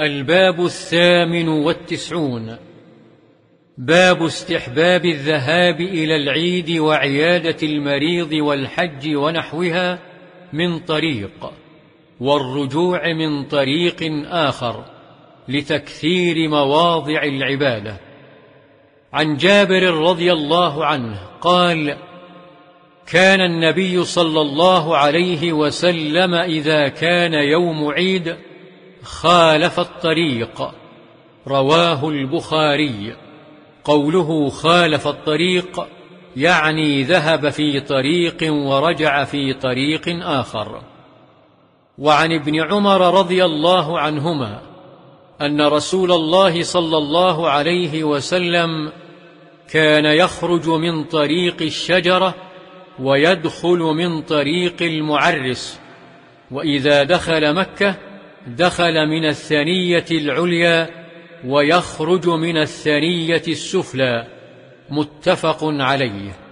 الباب 98. باب استحباب الذهاب إلى العيد وعيادة المريض والحج ونحوها من طريق، والرجوع من طريق آخر، لتكثير مواضع العبادة. عن جابر رضي الله عنه قال: كان النبي صلى الله عليه وسلم إذا كان يوم عيد خالف الطريق. رواه البخاري. قوله خالف الطريق يعني ذهب في طريق ورجع في طريق آخر. وعن ابن عمر رضي الله عنهما أن رسول الله صلى الله عليه وسلم كان يخرج من طريق الشجرة ويدخل من طريق المعرس، وإذا دخل مكة دخل من الثنية العليا ويخرج من الثنية السفلى. متفق عليه.